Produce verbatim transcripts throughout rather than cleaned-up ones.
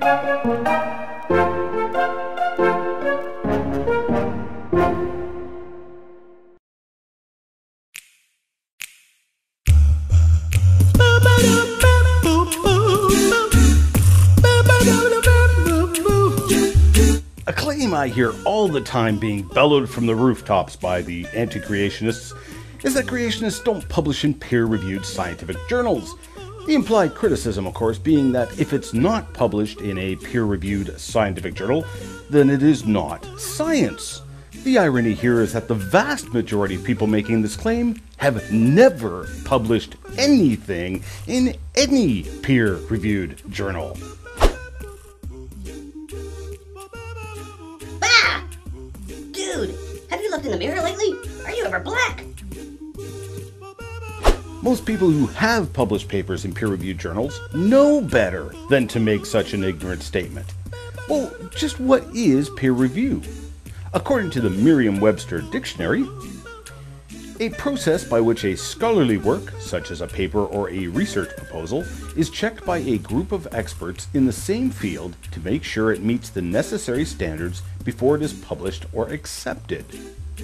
A claim I hear all the time being bellowed from the rooftops by the anti-creationists is that creationists don't publish in peer-reviewed scientific journals. The implied criticism, of course, being that if it's not published in a peer-reviewed scientific journal, then it is not science. The irony here is that the vast majority of people making this claim have never published anything in any peer-reviewed journal. Bah! Dude, have you looked in the mirror lately? Are you ever black? Most people who have published papers in peer-reviewed journals know better than to make such an ignorant statement. Well, just what is peer review? According to the Merriam-Webster Dictionary, a process by which a scholarly work, such as a paper or a research proposal, is checked by a group of experts in the same field to make sure it meets the necessary standards before it is published or accepted.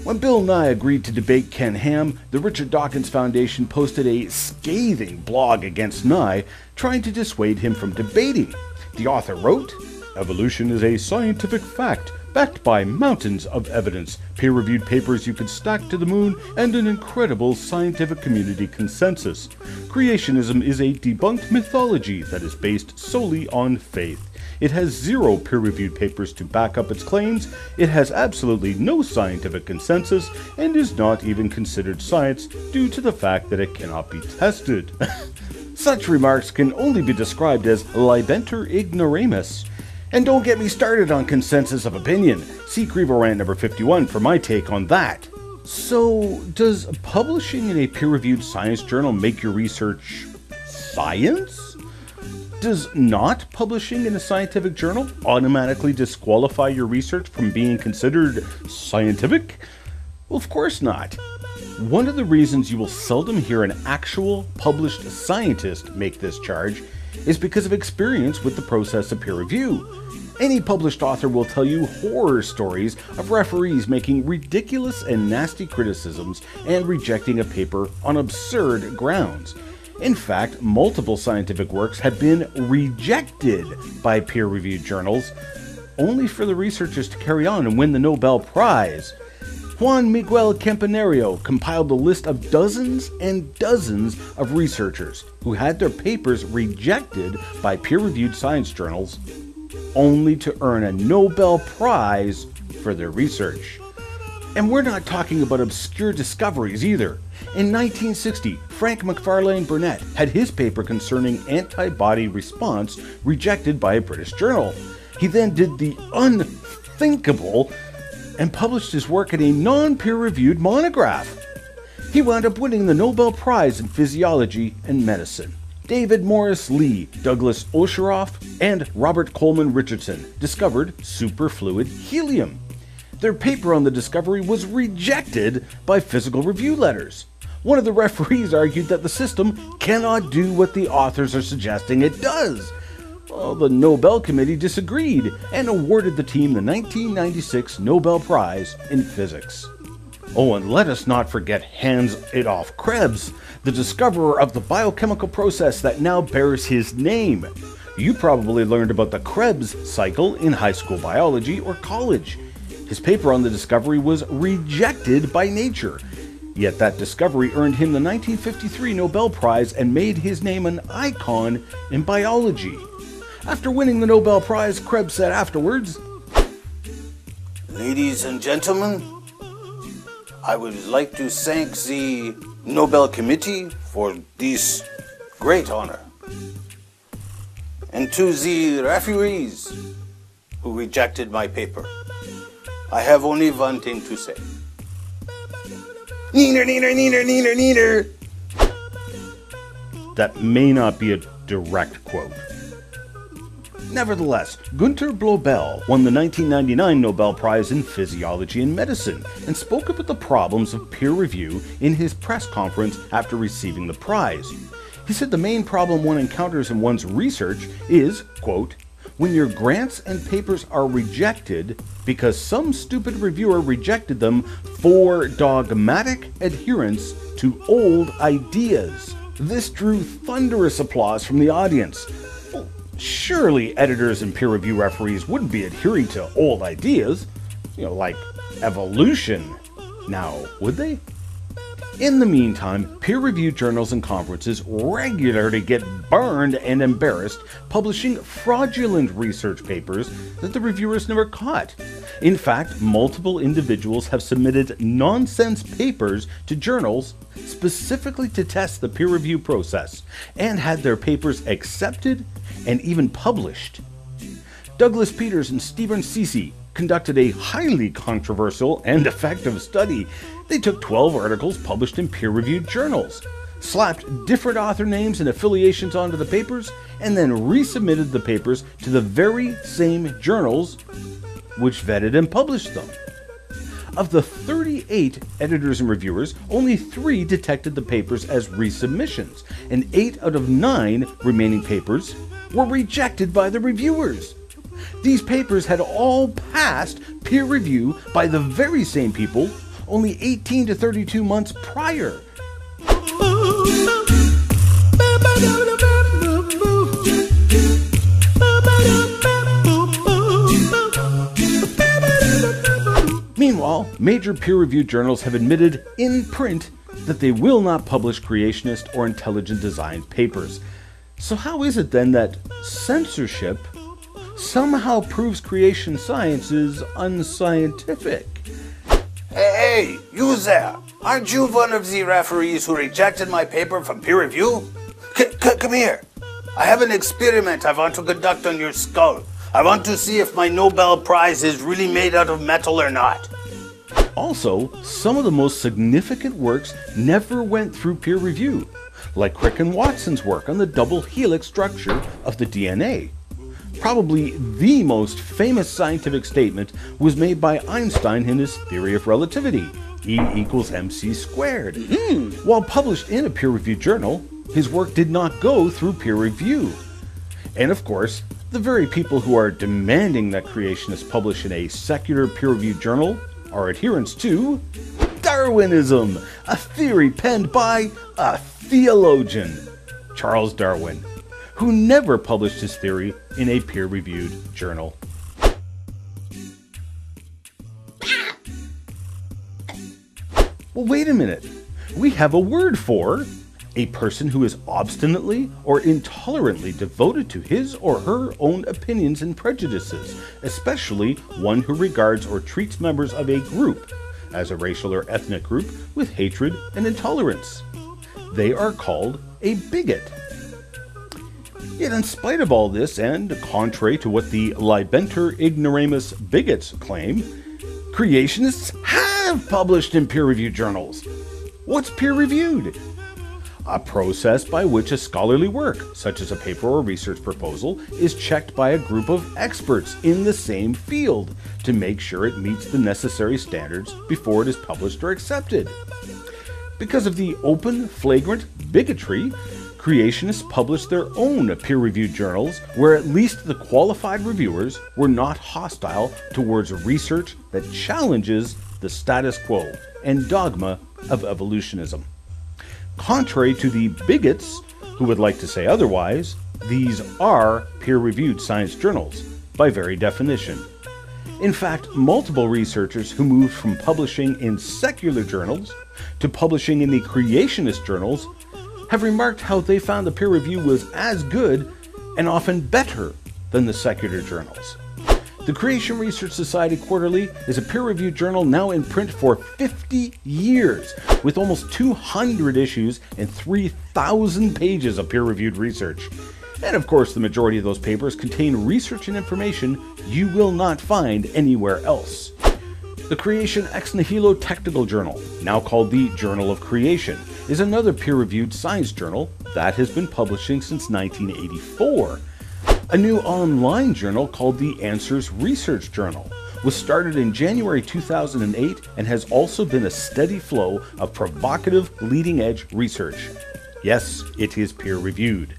When Bill Nye agreed to debate Ken Ham, the Richard Dawkins Foundation posted a scathing blog against Nye, trying to dissuade him from debating. The author wrote, "Evolution is a scientific fact, backed by mountains of evidence, peer-reviewed papers you could stack to the moon, and an incredible scientific community consensus. Creationism is a debunked mythology that is based solely on faith. It has zero peer-reviewed papers to back up its claims, it has absolutely no scientific consensus, and is not even considered science due to the fact that it cannot be tested." Such remarks can only be described as libenter ignoramus. And don't get me started on consensus of opinion. See CrEvo Rant number fifty-one for my take on that. So, does publishing in a peer-reviewed science journal make your research science? Does not publishing in a scientific journal automatically disqualify your research from being considered scientific? Well, of course not. One of the reasons you will seldom hear an actual published scientist make this charge is because of experience with the process of peer review. Any published author will tell you horror stories of referees making ridiculous and nasty criticisms and rejecting a paper on absurd grounds. In fact, multiple scientific works have been rejected by peer-reviewed journals, only for the researchers to carry on and win the Nobel Prize. Juan Miguel Campanario compiled a list of dozens and dozens of researchers who had their papers rejected by peer-reviewed science journals, only to earn a Nobel Prize for their research. And we're not talking about obscure discoveries either. In nineteen sixty, Frank Macfarlane Burnet had his paper concerning antibody response rejected by a British journal. He then did the unthinkable and published his work in a non-peer-reviewed monograph. He wound up winning the Nobel Prize in Physiology and Medicine. David Morris Lee, Douglas Osheroff, and Robert Coleman Richardson discovered superfluid helium. Their paper on the discovery was rejected by physical review letters. One of the referees argued that the system cannot do what the authors are suggesting it does. Well, the Nobel Committee disagreed and awarded the team the nineteen ninety-six Nobel Prize in Physics. Oh, and let us not forget Hans-Adolf Krebs, the discoverer of the biochemical process that now bears his name. You probably learned about the Krebs cycle in high school biology or college. His paper on the discovery was rejected by Nature, yet that discovery earned him the nineteen fifty-three Nobel Prize and made his name an icon in biology. After winning the Nobel Prize, Krebs said afterwards, "Ladies and gentlemen, I would like to thank the Nobel Committee for this great honor, and to the referees who rejected my paper. I have only one thing to say. Neener, neener, neener, neener, neener." That may not be a direct quote. Nevertheless, Günter Blobel won the nineteen ninety-nine Nobel Prize in Physiology and Medicine and spoke about the problems of peer review in his press conference after receiving the prize. He said the main problem one encounters in one's research is, quote, when your grants and papers are rejected because some stupid reviewer rejected them for dogmatic adherence to old ideas. This drew thunderous applause from the audience. Well, surely editors and peer review referees wouldn't be adhering to old ideas, you know, like evolution. Now, would they? In the meantime, peer-reviewed journals and conferences regularly get burned and embarrassed, publishing fraudulent research papers that the reviewers never caught. In fact, multiple individuals have submitted nonsense papers to journals specifically to test the peer review process, and had their papers accepted and even published. Douglas Peters and Stephen Ceci conducted a highly controversial and effective study. They took twelve articles published in peer-reviewed journals, slapped different author names and affiliations onto the papers, and then resubmitted the papers to the very same journals which vetted and published them. Of the thirty-eight editors and reviewers, only three detected the papers as resubmissions, and eight out of nine remaining papers were rejected by the reviewers. These papers had all passed peer review by the very same people only eighteen to thirty-two months prior. Meanwhile, major peer-reviewed journals have admitted in print that they will not publish creationist or intelligent design papers. So how is it then that censorship somehow proves creation science is unscientific? Hey, hey, you there! Aren't you one of the referees who rejected my paper from peer review? C c come here! I have an experiment I want to conduct on your skull. I want to see if my Nobel Prize is really made out of metal or not. Also, some of the most significant works never went through peer review, like Crick and Watson's work on the double helix structure of the D N A. Probably the most famous scientific statement was made by Einstein in his theory of relativity, E equals mc squared. Mm. While published in a peer-reviewed journal, his work did not go through peer review. And of course, the very people who are demanding that creationists publish in a secular peer-reviewed journal are adherents to Darwinism, a theory penned by a theologian, Charles Darwin, who never published his theory in a peer-reviewed journal. Well, wait a minute. We have a word for a person who is obstinately or intolerantly devoted to his or her own opinions and prejudices, especially one who regards or treats members of a group, as a racial or ethnic group, with hatred and intolerance. They are called a bigot. Yet in spite of all this, and contrary to what the libenter ignoramus bigots claim, creationists have published in peer-reviewed journals. What's peer-reviewed? A process by which a scholarly work, such as a paper or research proposal, is checked by a group of experts in the same field to make sure it meets the necessary standards before it is published or accepted. Because of the open, flagrant bigotry, creationists published their own peer-reviewed journals where at least the qualified reviewers were not hostile towards research that challenges the status quo and dogma of evolutionism. Contrary to the bigots, who would like to say otherwise, these are peer-reviewed science journals, by very definition. In fact, multiple researchers who moved from publishing in secular journals to publishing in the creationist journals have remarked how they found the peer review was as good and often better than the secular journals. The Creation Research Society Quarterly is a peer-reviewed journal now in print for fifty years, with almost two hundred issues and three thousand pages of peer-reviewed research. And of course, the majority of those papers contain research and information you will not find anywhere else. The Creation Ex Nihilo Technical Journal, now called the Journal of Creation, is another peer-reviewed science journal that has been publishing since nineteen eighty-four. A new online journal called the Answers Research Journal was started in January two thousand eight and has also been a steady flow of provocative, leading-edge research. Yes, it is peer-reviewed.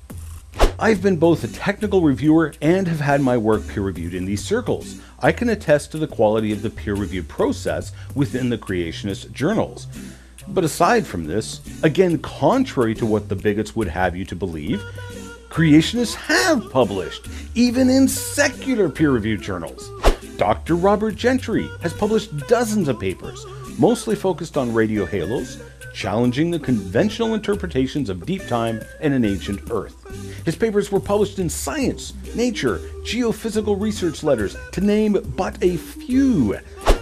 I've been both a technical reviewer and have had my work peer-reviewed in these circles. I can attest to the quality of the peer-review process within the creationist journals. But aside from this, again contrary to what the bigots would have you to believe, creationists have published, even in secular peer-reviewed journals. Doctor Robert Gentry has published dozens of papers, mostly focused on radio halos, challenging the conventional interpretations of deep time and an ancient Earth. His papers were published in Science, Nature, Geophysical Research Letters, to name but a few.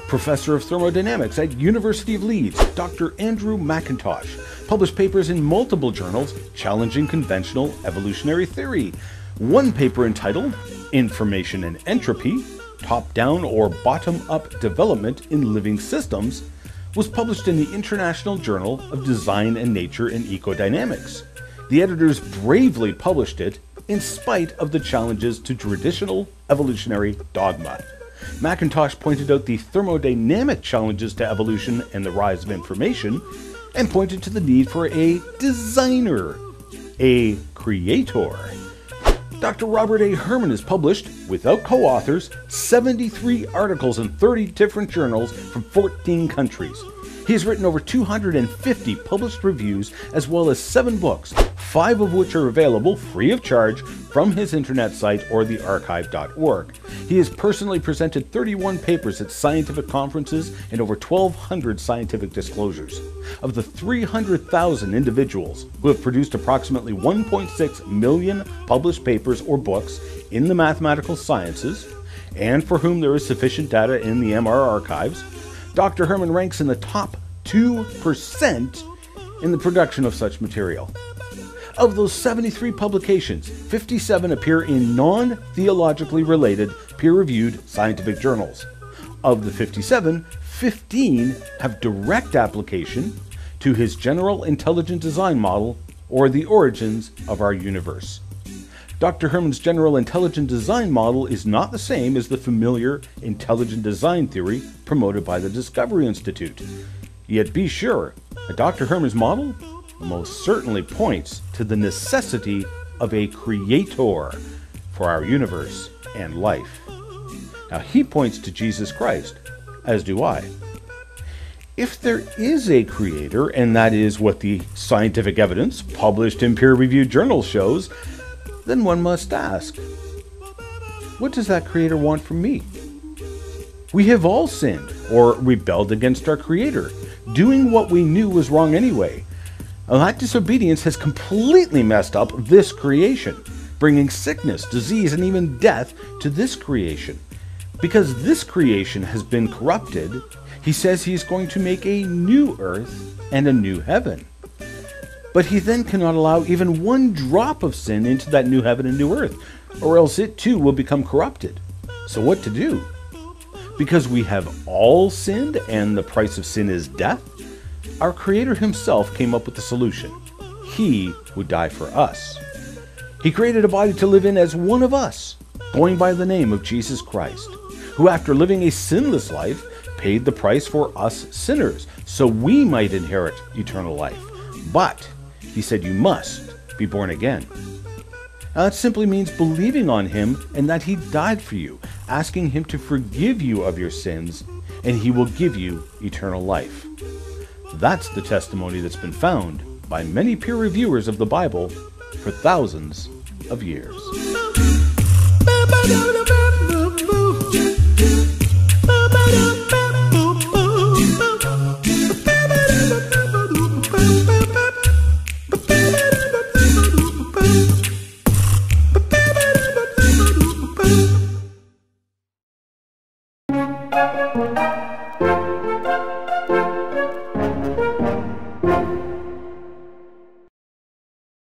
Professor of Thermodynamics at University of Leeds, Doctor Andrew McIntosh, published papers in multiple journals challenging conventional evolutionary theory. One paper entitled, Information and Entropy, Top-Down or Bottom-Up Development in Living Systems, was published in the International Journal of Design and Nature and Ecodynamics. The editors bravely published it in spite of the challenges to traditional evolutionary dogma. McIntosh pointed out the thermodynamic challenges to evolution and the rise of information, and pointed to the need for a designer, a creator. Doctor Robert A. Herman has published, without co-authors, seventy-three articles in thirty different journals from fourteen countries. He has written over two hundred fifty published reviews, as well as seven books, five of which are available free of charge from his internet site or the archive dot org. He has personally presented thirty-one papers at scientific conferences and over twelve hundred scientific disclosures. Of the three hundred thousand individuals who have produced approximately one point six million published papers or books in the mathematical sciences, and for whom there is sufficient data in the M R archives, Doctor Herman ranks in the top two percent in the production of such material. Of those seventy-three publications, fifty-seven appear in non-theologically related, peer-reviewed scientific journals. Of the fifty-seven, fifteen have direct application to his general intelligent design model or the origins of our universe. Doctor Herman's general intelligent design model is not the same as the familiar intelligent design theory promoted by the Discovery Institute. Yet be sure that Doctor Herman's model most certainly points to the necessity of a creator for our universe and life. Now, he points to Jesus Christ, as do I. If there is a creator, and that is what the scientific evidence published in peer-reviewed journals shows, then one must ask, what does that creator want from me? We have all sinned or rebelled against our creator, doing what we knew was wrong anyway. And that disobedience has completely messed up this creation, bringing sickness, disease, and even death to this creation. Because this creation has been corrupted, he says he is going to make a new earth and a new heaven. But he then cannot allow even one drop of sin into that new heaven and new earth, or else it too will become corrupted. So what to do? Because we have all sinned and the price of sin is death, our Creator himself came up with the solution. He would die for us. He created a body to live in as one of us, going by the name of Jesus Christ, who after living a sinless life, paid the price for us sinners, so we might inherit eternal life. But, he said, you must be born again. Now, that simply means believing on him and that he died for you, asking him to forgive you of your sins, and he will give you eternal life. That's the testimony that's been found by many peer reviewers of the Bible for thousands of years.